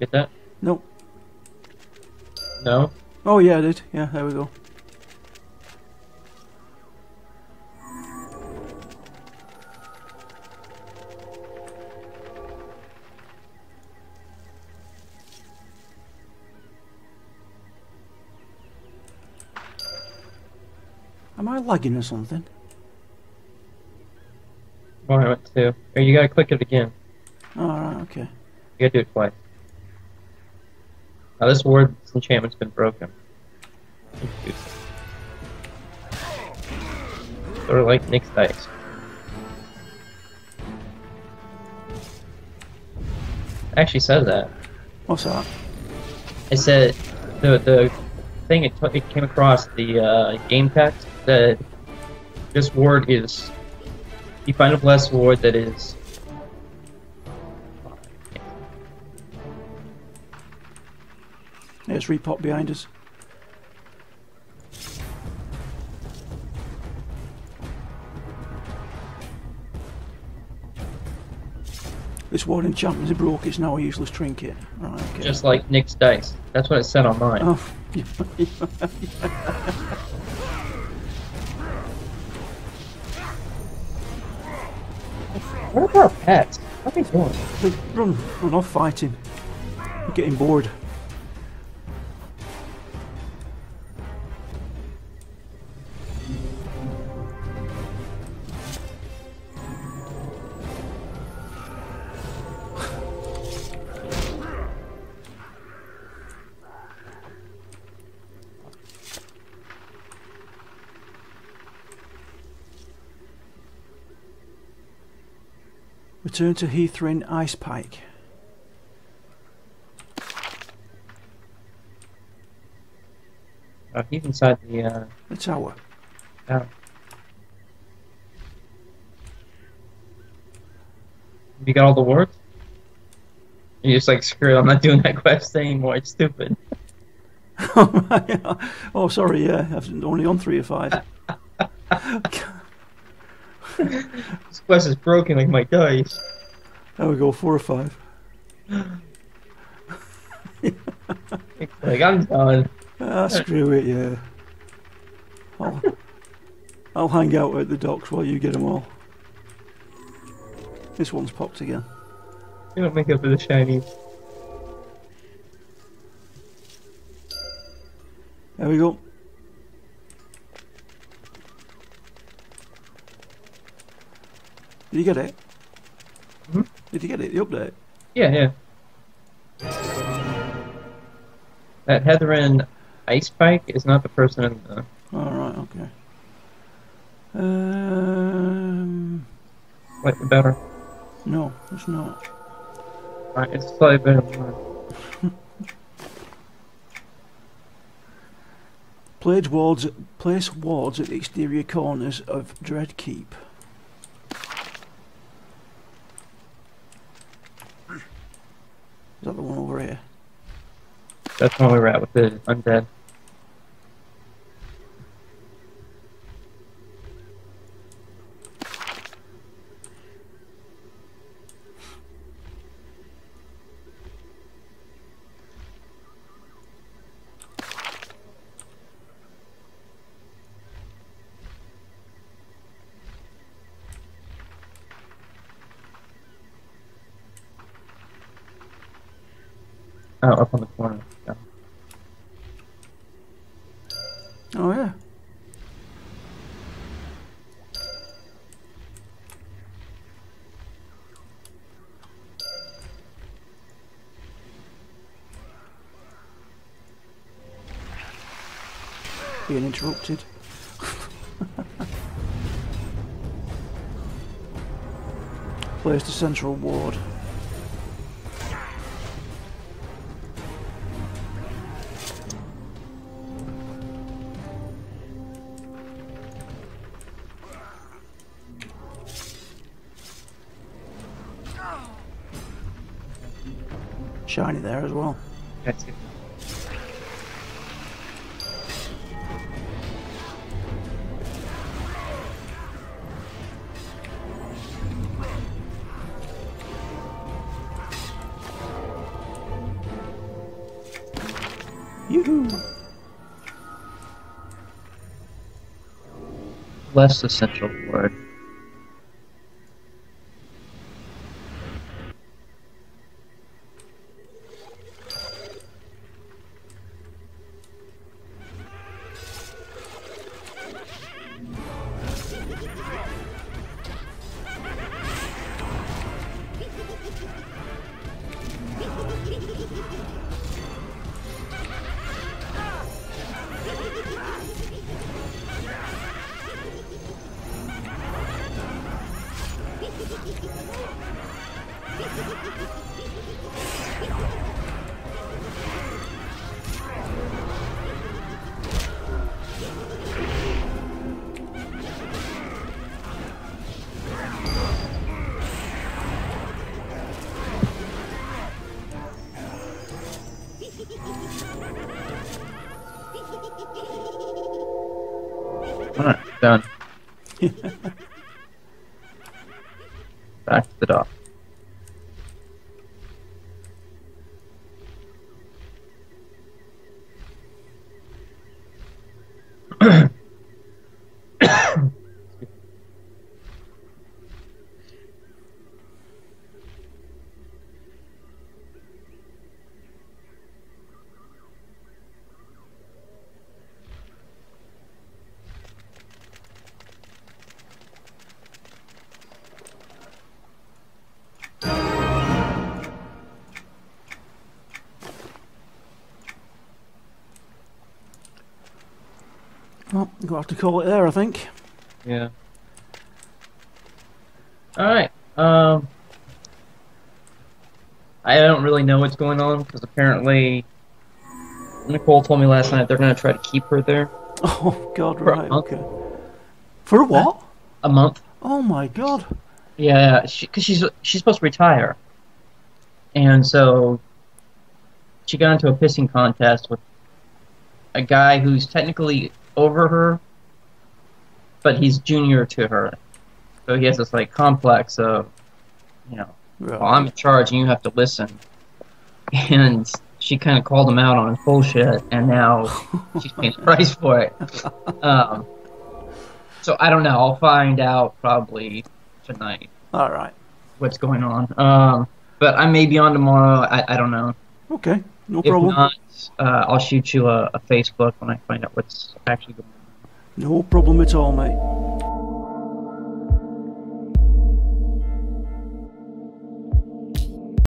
Get that? Nope. No? Oh yeah, I did. Yeah, there we go. Am I lagging or something? Oh, I went to. Or you gotta click it again. Alright, oh, okay. You gotta do it twice. Now this ward, this enchantment's been broken. Sort of like Nick's dice. It actually says that. What's that? It said the thing it came across the game text that this ward is. You find a blessed ward that is. Let's repop behind us. This ward enchantment is broke, it's now a useless trinket. Right, okay. Just like Nick's dice. That's what it said on mine. Oh, yeah. What about our pets? What are they doing? They run off fighting. I'm getting bored. Return to Heatherin Icepike. Oh, he's inside the tower. Oh. You got all the words? You're just like, screw it, I'm not doing that quest anymore, it's stupid. Oh, my, oh, sorry, yeah, I'm only on 3 or 5. This quest is broken like my dice. There we go, 4 or 5. Like, I'm done. Ah, screw it, yeah. I'll hang out at the docks while you get them all. This one's popped again. You don't make up for the shinies. There we go. Did you get it? Mm-hmm. Did you get it, the update? Yeah. That Heatherin Icepike is not the person in the... Alright, okay. Like the better? No, it's not. Alright, it's slightly better than mine. Place wards at the exterior corners of Dreadkeep. Is that the one over here? That's where we're at with the undead. Oh, up on the corner. Yeah. Oh, yeah. Being interrupted. Where's the central ward? Shiny there as well. That's it. Yoo-hoo! Less essential word. Done. Back to the dock. We'll have to call it there, I think. Yeah. Alright. I don't really know what's going on, because apparently Nicole told me last night they're going to try to keep her there. Oh, God, for right. A month. Okay. For what? A month. Oh, my God. Yeah, because she's supposed to retire. And so she got into a pissing contest with a guy who's technically over her, but he's junior to her, so he has this like complex of, you know, well, I'm in charge and you have to listen. And she kind of called him out on his bullshit, and now she's paying the price for it. So I don't know. I'll find out probably tonight. All right, what's going on? But I may be on tomorrow. I don't know. Okay, no problem. If not, I'll shoot you a Facebook when I find out what's actually going on. No problem at all, mate.